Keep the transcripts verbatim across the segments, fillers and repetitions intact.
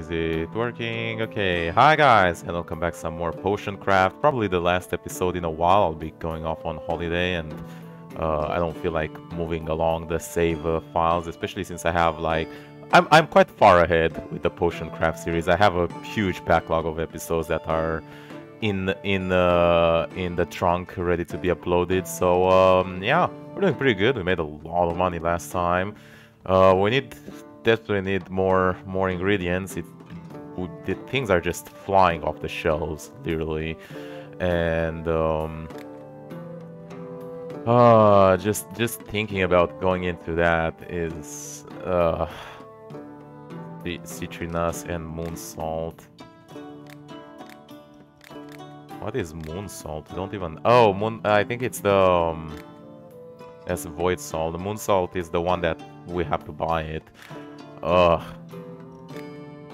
Is it working? Okay, hi guys, and welcome back to some more Potion Craft. Probably the last episode in a while. I'll be going off on holiday and uh, I don't feel like moving along the save uh, files, especially since I have like... I'm, I'm quite far ahead with the Potion Craft series. I have a huge backlog of episodes that are in in uh, in the trunk ready to be uploaded. So um, yeah, we're doing pretty good. We made a lot of money last time. Uh, we need... Definitely need more more ingredients. It, it things are just flying off the shelves, literally, and um, uh, just just thinking about going into that is uh, the citrinas and moon salt. What is moon salt? I don't even. Oh, moon. I think it's the um, that's void salt. The moon salt is the one that we have to buy it. Ugh.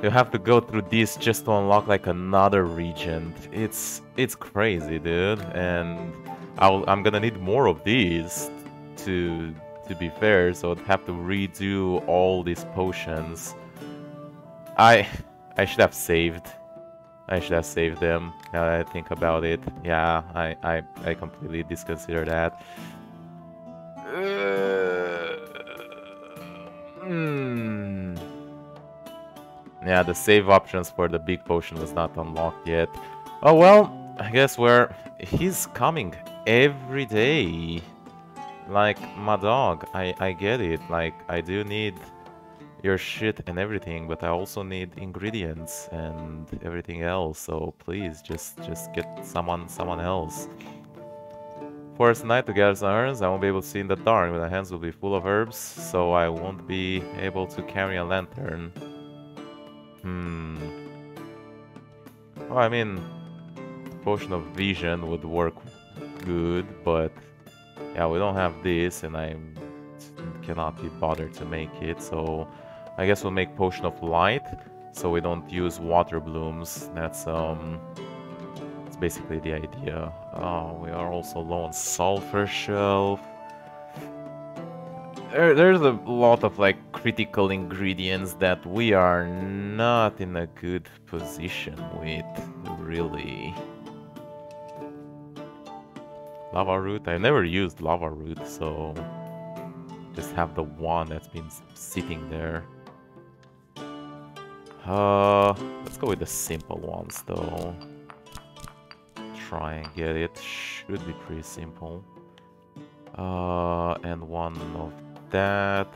You have to go through this just to unlock like another region. It's it's crazy, dude. And I'll, I'm gonna need more of these to to be fair. So I'd have to redo all these potions. I I should have saved. I should have saved them. Now that I think about it, yeah, I I I completely disconsider that. Uh... Hmm. Yeah, the save options for the big potion was not unlocked yet. Oh well, I guess we're... He's coming every day. Like, my dog, I, I get it. Like, I do need your shit and everything, but I also need ingredients and everything else. So please, just just get someone someone else. Forest night to gather some herbs. I won't be able to see in the dark, but my hands will be full of herbs, so I won't be able to carry a lantern. Hmm. Well, I mean, potion of vision would work good, but yeah, we don't have this, and I cannot be bothered to make it. So I guess we'll make potion of light, so we don't use water blooms. That's um. basically the idea. Oh, we are also low on sulfur shelf. There, there's a lot of like critical ingredients that we are not in a good position with, really. Lava root. I never used lava root, so just have the one that's been sitting there. Uh, let's go with the simple ones though. Try and get it. Should be pretty simple. Uh, and one of that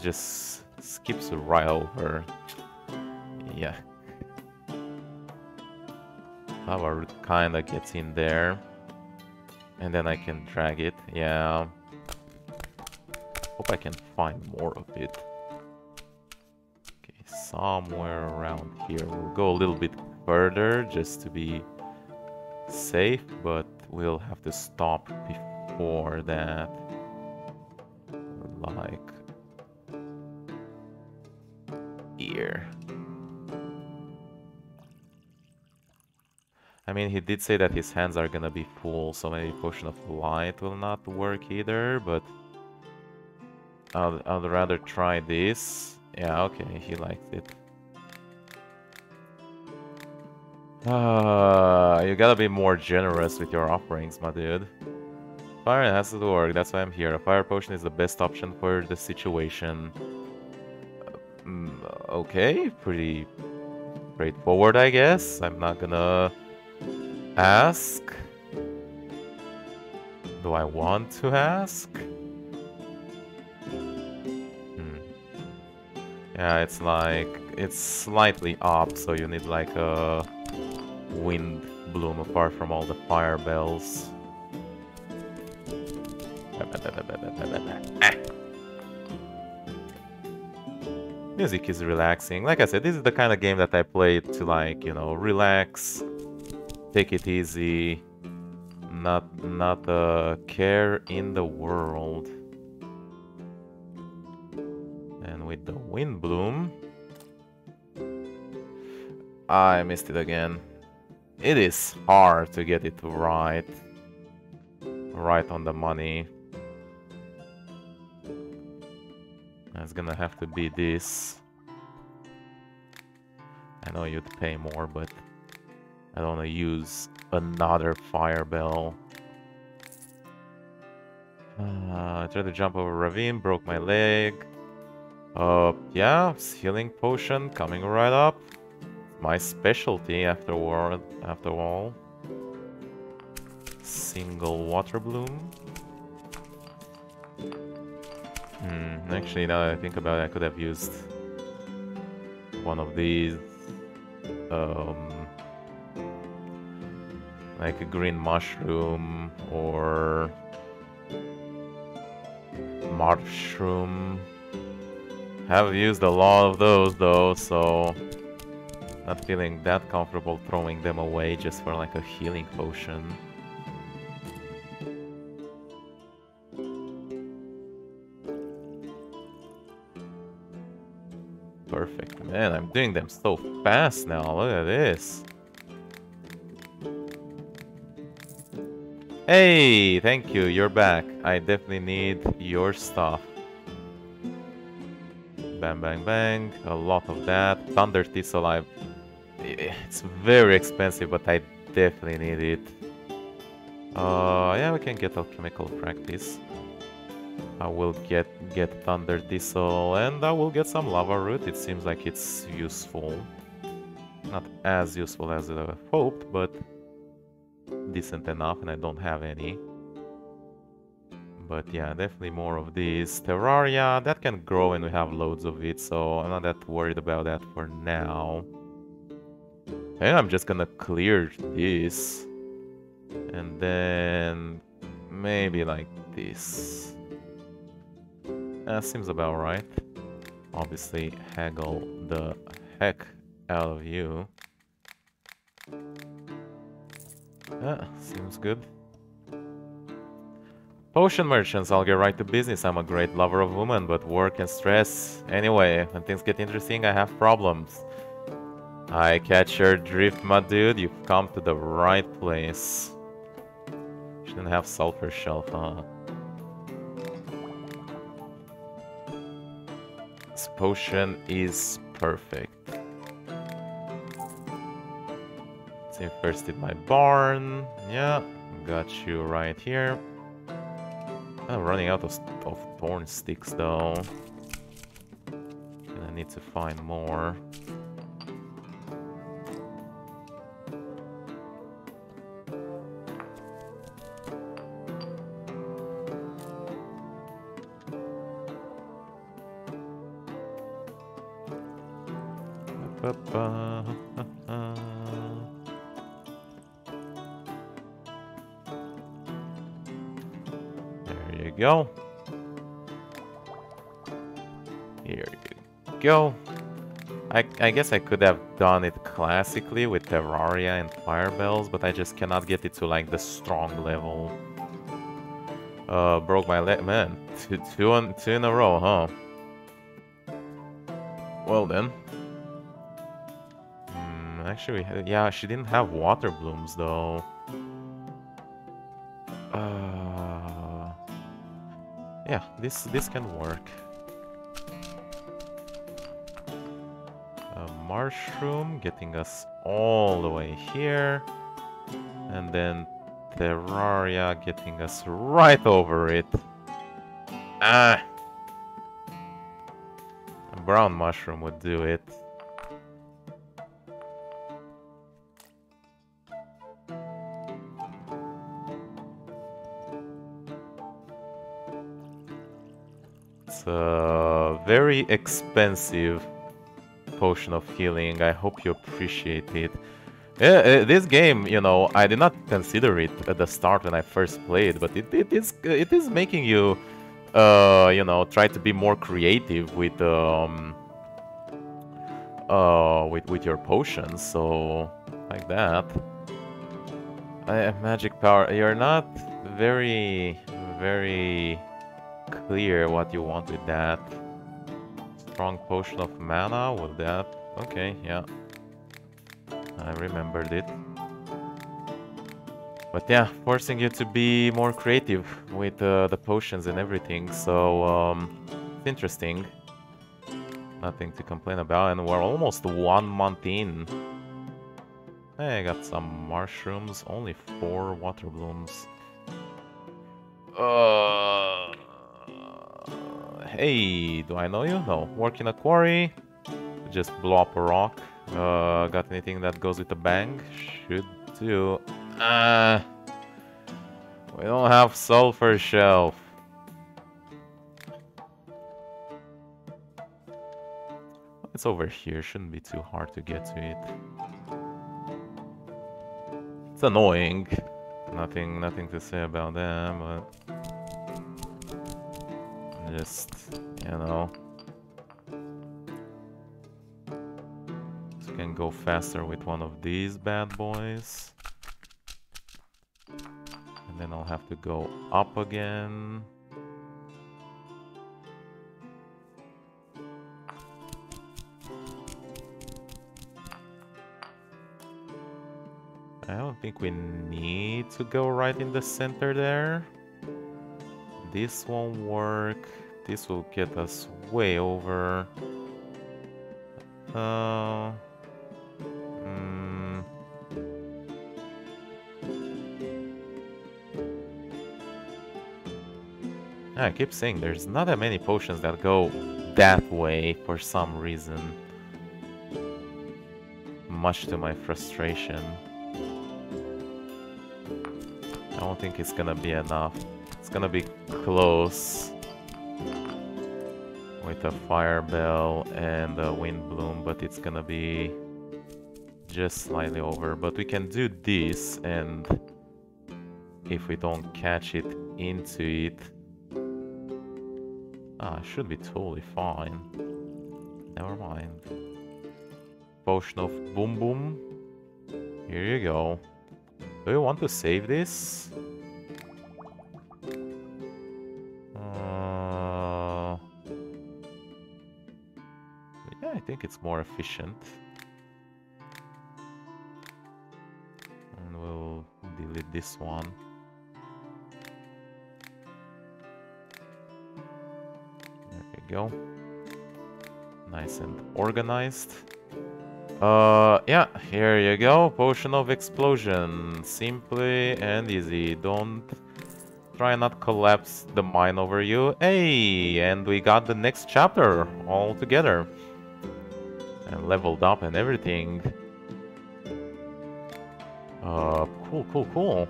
just skips right over. Yeah. Lava root kinda gets in there. And then I can drag it. Yeah. Hope I can find more of it. Okay, somewhere around here. We'll go a little bit further just to be safe, but we'll have to stop before that. Like here. I mean, he did say that his hands are gonna be full, so maybe potion of light will not work either, but I'd, I'd rather try this. Yeah, okay, he liked it. Uh, you gotta be more generous with your offerings, my dude. Fire has to work, that's why I'm here. A fire potion is the best option for the situation. Uh, okay, pretty straightforward, I guess. I'm not gonna ask. Do I want to ask? Hmm. Yeah, it's like... It's slightly up, so you need like a... wind bloom apart from all the fire bells. Music is relaxing. Like I said, this is the kind of game that I play to, like, you know, relax, take it easy, not not a care in the world. And with the wind bloom, I missed it again. It is hard to get it right, right on the money. That's gonna have to be this. I know you'd pay more, but I don't want to use another fire bell. Uh, I tried to jump over a ravine, broke my leg. Uh, yeah, healing potion coming right up. My specialty afterward, after all. Single water bloom. Hmm, actually, now that I think about it, I could have used one of these. Um, like a green mushroom or mushroom. Have used a lot of those though, so not feeling that comfortable throwing them away just for like a healing potion. Perfect, man, I'm doing them so fast now, look at this. Hey, thank you, you're back. I definitely need your stuff. Bang, bang, bang. A lot of that. Thunder Thistle, I... it's very expensive, but I definitely need it. Uh, yeah, we can get alchemical practice. I will get, get Thunder Thistle, and I will get some Lava Root. It seems like it's useful. Not as useful as I hoped, but... decent enough, and I don't have any. But yeah, definitely more of these. Terraria, that can grow and we have loads of it, so I'm not that worried about that for now. And I'm just gonna clear this. And then... maybe like this. That seems about right. Obviously, haggle the heck out of you. Ah, seems good. Potion merchants, I'll get right to business. I'm a great lover of women, but work and stress. Anyway, when things get interesting, I have problems. I catch your drift, my dude. You've come to the right place. Shouldn't have sulfur shelf, huh? This potion is perfect. First in my barn. Yeah, got you right here. I'm running out of, of thorn sticks though. And I need to find more. Go. Here you go. I, I guess I could have done it classically with Terraria and Fire Bells, but I just cannot get it to like the strong level. Uh, broke my leg, man. Two, two, on, two in a row, huh? Well then. Mm, actually, we had, yeah, she didn't have water blooms though. Yeah, this this can work. A mushroom getting us all the way here, and then Terraria getting us right over it. Ah, a brown mushroom would do it. Uh, very expensive potion of healing. I hope you appreciate it. Yeah, this game, you know, I did not consider it at the start when I first played, but it, it is it is making you, uh, you know, try to be more creative with um, uh, with with your potions. So like that. I have magic power. You're not very very. Clear what you want with that. Strong potion of mana with that. Okay, yeah. I remembered it. But yeah, forcing you to be more creative with uh, the potions and everything, so um, it's interesting. nothing to complain about, and we're almost one month in. Hey, I got some mushrooms, only four water blooms. Uh, hey, do I know you? No. Work in a quarry. Just blow up a rock. Uh, got anything that goes with a bang? Should do. Uh, we don't have sulfur shelf. It's over here. Shouldn't be too hard to get to it. It's annoying. Nothing, nothing to say about that, but just, you know, so you can go faster with one of these bad boys, and then I'll have to go up again. I don't think we need to go right in the center there. This won't work. This will get us way over. Uh, mm. I keep saying there's not that many potions that go that way for some reason. Much to my frustration. I don't think it's gonna be enough. It's gonna be close with a fire bell and a wind bloom, but it's gonna be just slightly over. But we can do this, and if we don't catch it into it, ah, it should be totally fine. Never mind. Potion of Boom Boom. Here you go. Do you want to save this? Uh, yeah, I think it's more efficient. And we'll delete this one. There we go. Nice and organized. Uh, yeah, here you go, Potion of Explosion, simply and easy, don't try not collapse the mine over you. Hey, and we got the next chapter all together, and leveled up and everything. Uh, cool, cool, cool.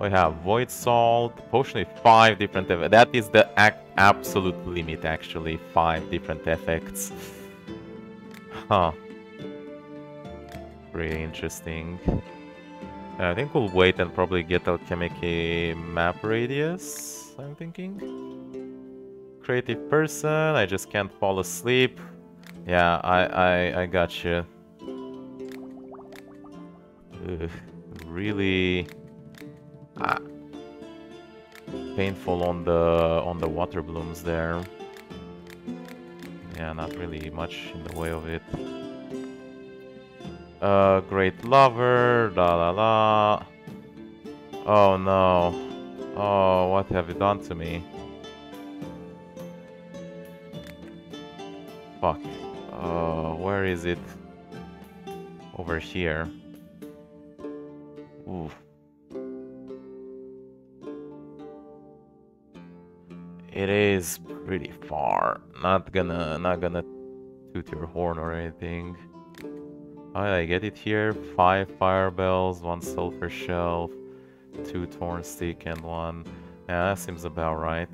We have Void Salt, Potion with five different effects, that is the ac- absolute limit actually, five different effects. Huh. Pretty interesting. I think we'll wait and probably get Alchemiki map radius, I'm thinking. Creative person, I just can't fall asleep. Yeah, I, I, I got you. Ugh, really ah, painful on the on the water blooms there. Yeah, not really much in the way of it. Uh, great lover, la la la. Oh no. Oh, what have you done to me? Fuck. Uh, where is it? Over here. Oof. It is pretty far. Not gonna, not gonna toot your horn or anything. How did I get it here? Five fire bells, one sulfur shelf, two thorn stick, and one. Yeah, that seems about right.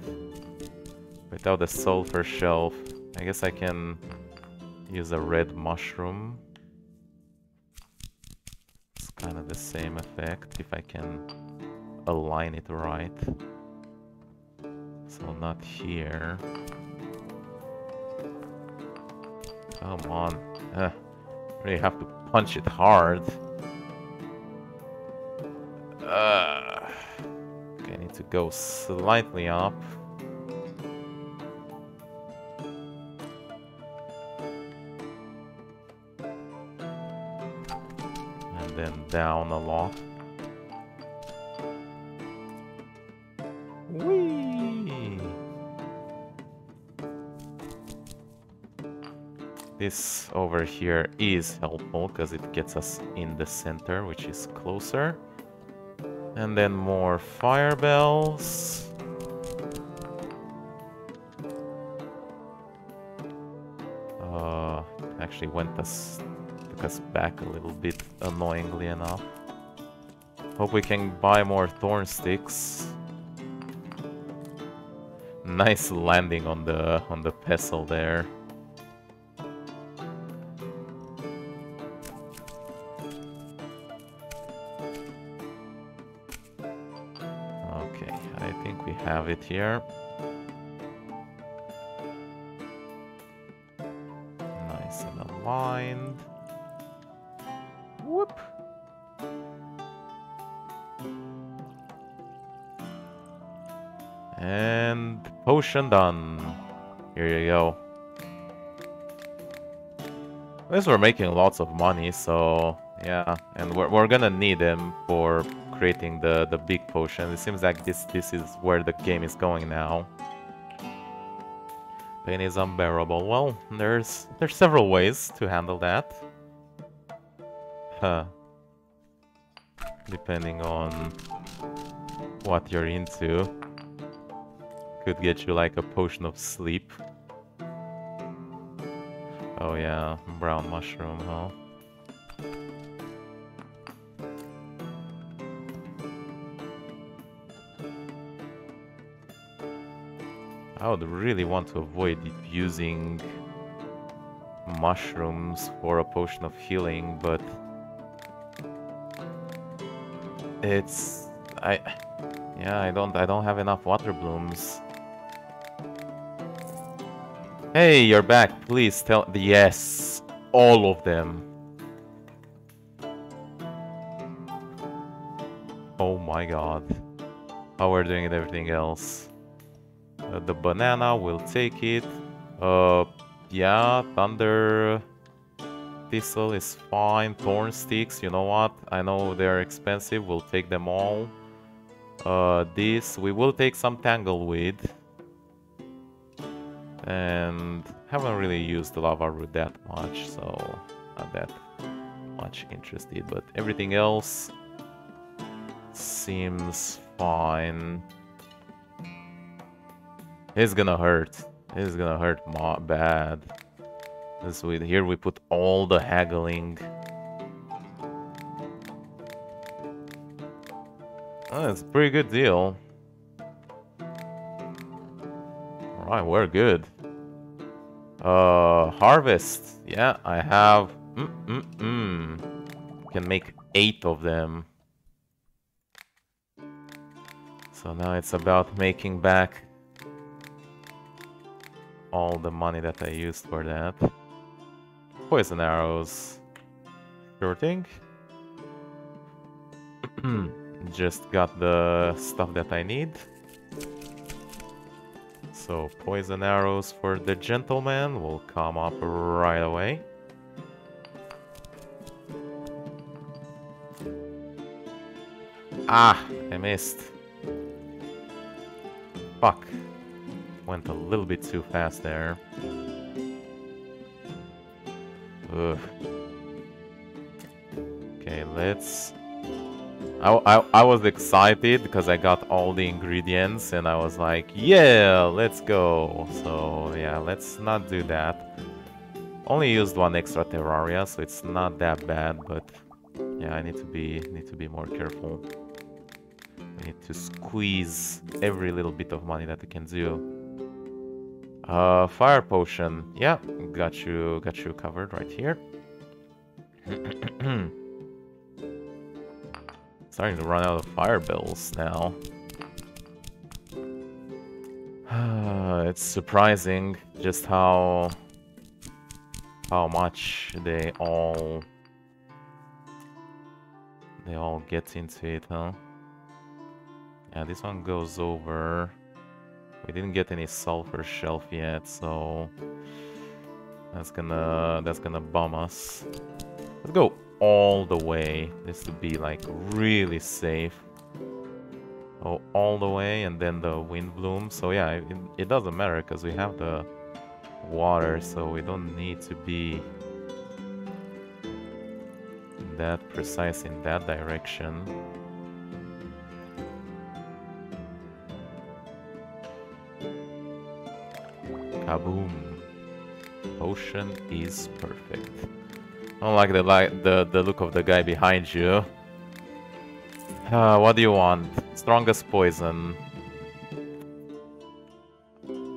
Without the sulfur shelf, I guess I can use a red mushroom. It's kind of the same effect if I can align it right. So not here. Come on. Uh, really have to punch it hard. Uh, okay, I need to go slightly up. And then down a lot. Whee! This over here is helpful because it gets us in the center, which is closer. And then more fire bells. Uh, actually went us, took us back a little bit, annoyingly enough. Hope we can buy more thorn sticks. Nice landing on the on the pestle there. Okay, I think we have it here. Nice and aligned. Whoop. And potion done. Here you go. At least we're making lots of money, so yeah, and we're we're gonna need them for creating the the big potion. It seems like this this is where the game is going now. Pain is unbearable. Well, there's there's several ways to handle that. Huh. Depending on what you're into. Could get you like a potion of sleep. Oh yeah, brown mushroom, huh? I would really want to avoid using mushrooms for a potion of healing, but it's I yeah, I don't I don't have enough water blooms. Hey, you're back. Please tell... Yes! All of them. Oh my god. How we're doing it, everything else. Uh, the banana, we'll take it. Uh, yeah, thunder... Thistle is fine. Thorn sticks, you know what? I know they're expensive, we'll take them all. Uh, this, we will take some tangleweed. And haven't really used the lava root that much, so not that much interested, but everything else seems fine. It's gonna hurt. It's gonna hurt ma bad. This with here we put all the haggling. Oh, it's a pretty good deal. Alright, we're good. Uh, harvest. Yeah, I have. Mm mm mm. Can make eight of them. So now it's about making back all the money that I used for that. Poison arrows. Sure thing. Just got the stuff that I need. So, poison arrows for the gentleman will come up right away. Ah, I missed. Fuck. Went a little bit too fast there. Ugh. Okay, let's... I, I, I was excited because I got all the ingredients and I was like, yeah, let's go. So yeah, let's not do that. Only used one extra terraria, so it's not that bad, but yeah, I need to be need to be more careful. I need to squeeze every little bit of money that I can do. Uh, fire potion. Yeah, got you got you covered right here. Starting to run out of fire bells now. It's surprising just how how much they all they all get into it, huh? Yeah, this one goes over. We didn't get any sulfur shelf yet, so that's gonna that's gonna bum us. Let's go all the way. This to be like really safe. Oh, all the way, and then the wind bloom. So yeah, it, it doesn't matter because we have the water, so we don't need to be that precise in that direction. Kaboom! Potion is perfect. I don't like the light, the, the look of the guy behind you. Uh, what do you want? Strongest poison.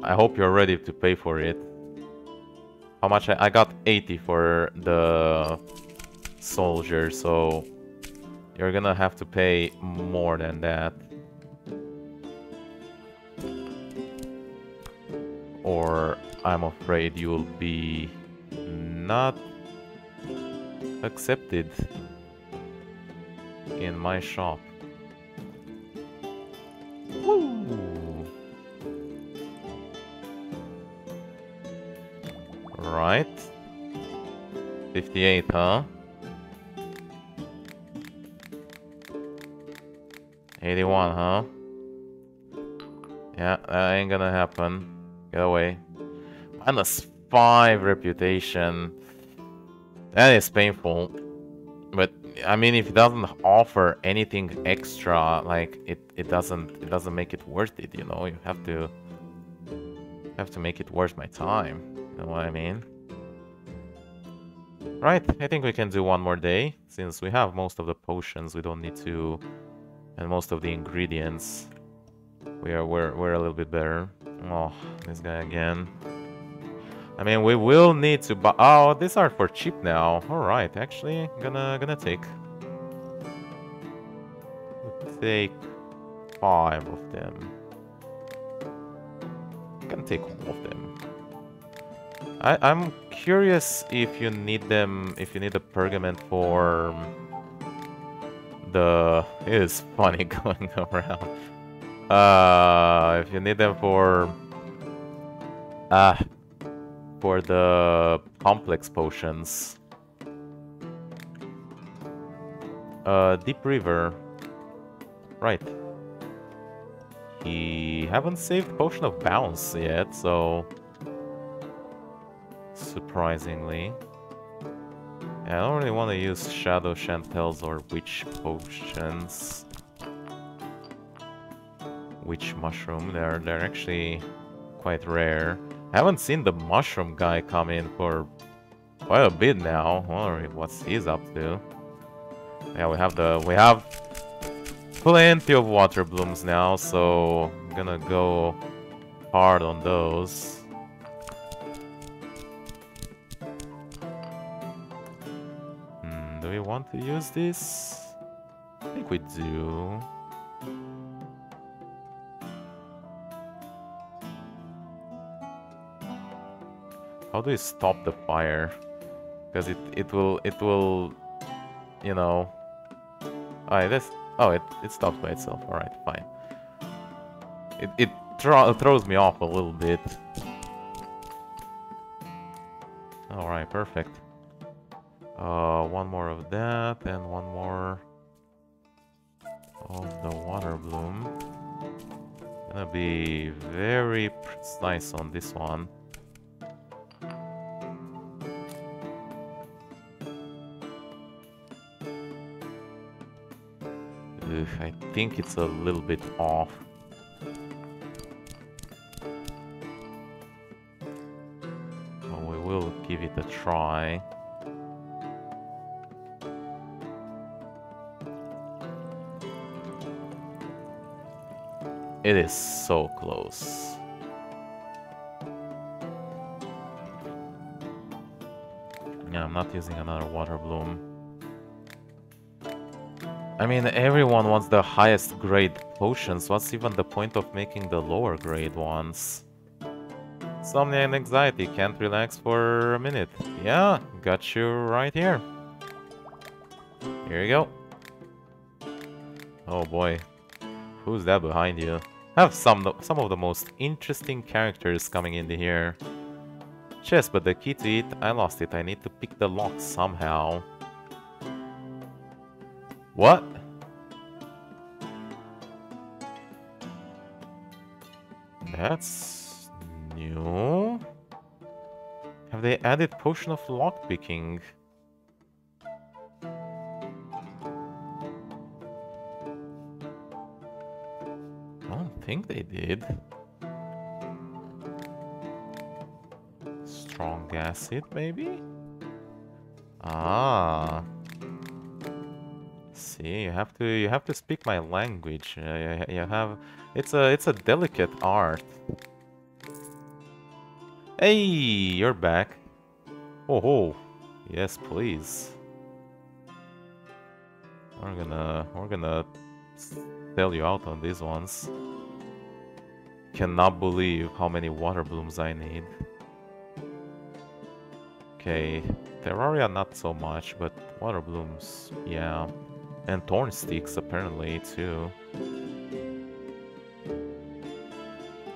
I hope you're ready to pay for it. How much? I, I got eighty for the soldier, so you're gonna have to pay more than that. Or I'm afraid you'll be not accepted in my shop. Woo! Right. fifty-eight, huh? eighty-one, huh? Yeah, that ain't gonna happen. Get away. Minus five reputation. That is painful. But I mean, if it doesn't offer anything extra, like it, it doesn't it doesn't make it worth it, you know. You have to you have to make it worth my time. You know what I mean? Right, I think we can do one more day, since we have most of the potions we don't need to, and most of the ingredients. We are we're we're a little bit better. Oh, this guy again. I mean, we will need to buy. Oh, these are for cheap now. All right, actually, gonna gonna take take five of them. Can take all of them. I I'm curious if you need them. If you need a pergament for the. It is funny going around. Uh, if you need them for. Ah. Uh, for the complex potions. Uh, Deep River. Right. He haven't saved Potion of Bounce yet, so... Surprisingly. Yeah, I don't really want to use Shadow Chantels or Witch Potions. Witch Mushroom, they're, they're actually quite rare. I haven't seen the mushroom guy come in for quite a bit now. I wonder what's he's up to. Yeah, we have the we have plenty of water blooms now, so I'm gonna go hard on those. Hmm, do we want to use this? I think we do. How do we stop the fire? Because it it will it will, you know. Alright, this. Oh, it it stops by itself. All right, fine. It it thro throws me off a little bit. All right, perfect. Uh, one more of that, and one more of the water bloom. Gonna be very precise on this one. I think it's a little bit off. But we will give it a try. It is so close. Yeah, I'm not using another water bloom. I mean, everyone wants the highest grade potions. What's even the point of making the lower grade ones? Insomnia and anxiety, can't relax for a minute. Yeah, got you right here. Here you go. Oh boy. Who's that behind you? I have some, some of the most interesting characters coming into here. Chest, but the key to it, I lost it. I need to pick the lock somehow. What? That's new. Have they added Potion of Lockpicking? I don't think they did. Strong acid, maybe? Ah. See, you have to you have to speak my language. Uh, you, you have it's a it's a delicate art. Hey, you're back. Oh ho, yes please. We're gonna we're gonna sell you out on these ones. Cannot believe how many water blooms I need. Okay, Terraria not so much, but water blooms, yeah. And thorn sticks apparently too.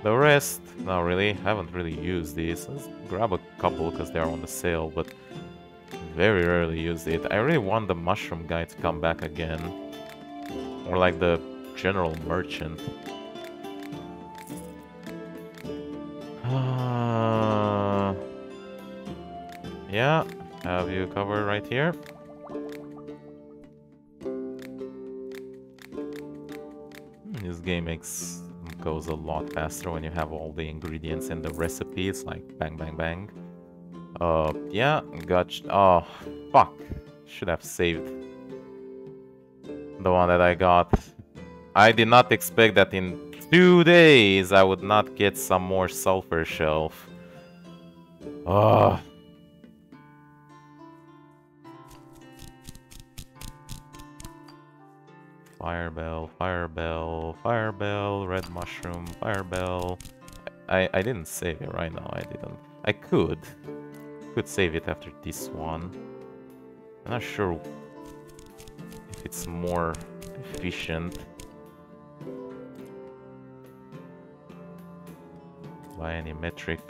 The rest, not really, haven't really used these. Let's grab a couple because they're on the sale, but very rarely used it. I really want the mushroom guy to come back again. Or like the general merchant. Uh, yeah, have you covered right here? This game makes... goes a lot faster when you have all the ingredients and the recipes, like bang bang bang. Uh, yeah, gotcha. Oh, fuck. Should have saved the one that I got. I did not expect that in two days I would not get some more sulfur shelf. Ugh. Firebell, firebell, firebell, red mushroom, firebell. I, I didn't save it right now, I didn't. I could. Could save it after this one. I'm not sure if it's more efficient. By any metric.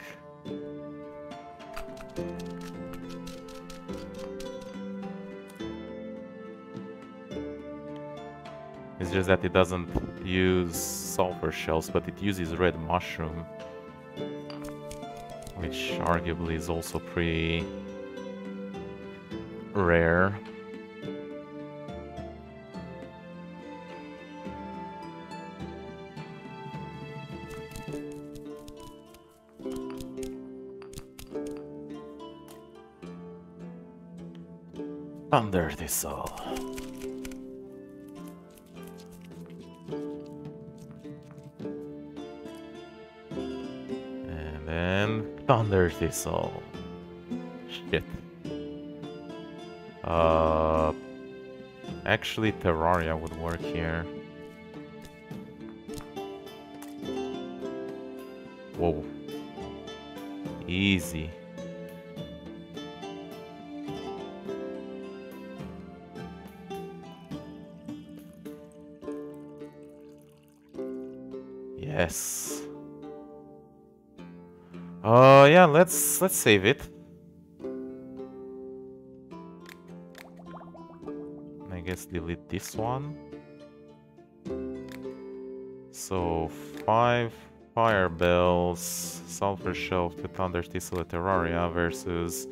It's just that it doesn't use sulfur shells, but it uses red mushroom, which arguably is also pretty rare. Thunder Thistle. Thunder Thistle. Shit. Uh, actually, Terraria would work here. Whoa. Easy. Yes. Uh, yeah, let's let's save it. I guess delete this one. So five firebells, sulfur shelf to Thunder Thistle, Terraria versus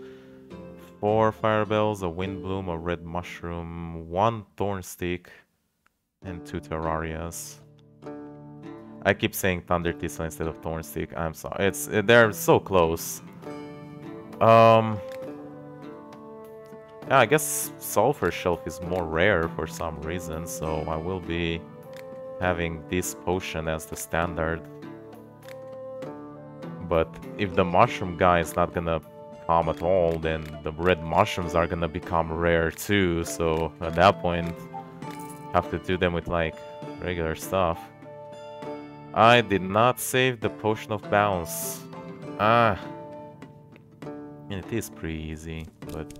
four firebells, a wind bloom, a red mushroom, one thorn stick, and two Terrarias. I keep saying Thunder Thistle instead of Thorn Stick. I'm sorry. It's they're so close. Um. Yeah, I guess Sulfur Shelf is more rare for some reason, so I will be having this potion as the standard. But if the mushroom guy is not gonna come at all, then the red mushrooms are gonna become rare too. So at that point, have to do them with like regular stuff. I did not save the Potion of Bounce. Ah. It is pretty easy, but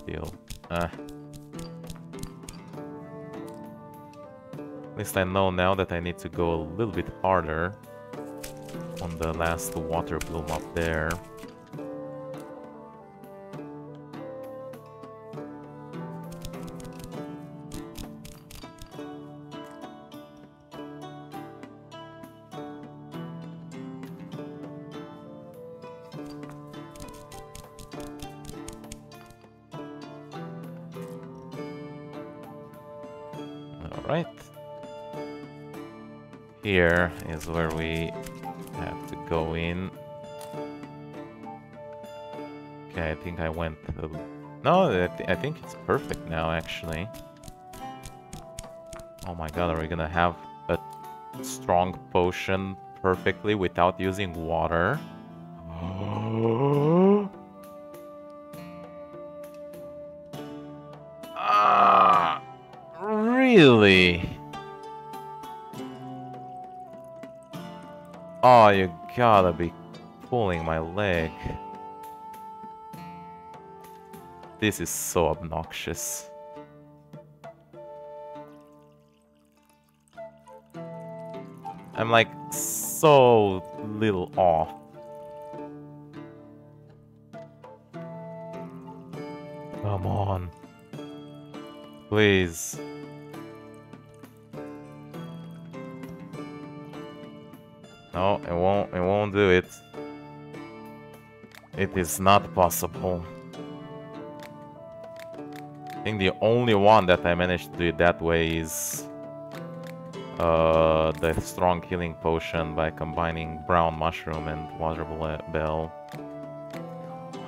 still. Ah. At least I know now that I need to go a little bit harder on the last water bloom up there. right? Here is where we have to go in. Okay, I think I went... The... No, I, th I think it's perfect now, actually. Oh my god, are we gonna have a strong potion perfectly without using water? Ah, really? Oh, you gotta be pulling my leg. This is so obnoxious. I'm like so little off. Come on. Please. No, it won't, it won't do it. It is not possible. I think the only one that I managed to do it that way is uh, the strong healing potion by combining brown mushroom and water bell.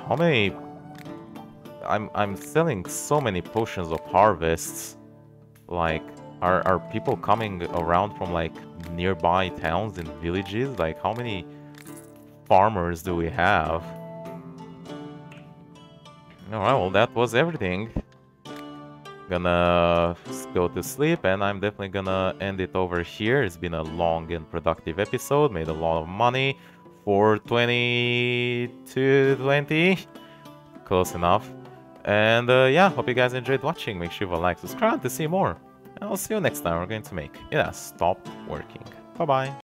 How many... I'm, I'm selling so many potions of harvests. Like, are, are people coming around from like nearby towns and villages? Like, how many farmers do we have? Alright, well that was everything. Gonna go to sleep, and I'm definitely gonna end it over here. It's been a long and productive episode. Made a lot of money for twenty-two twenty. Close enough. And uh, yeah, hope you guys enjoyed watching. Make sure you like, subscribe to see more. And I'll see you next time. We're going to make... Yeah, stop working. Bye-bye.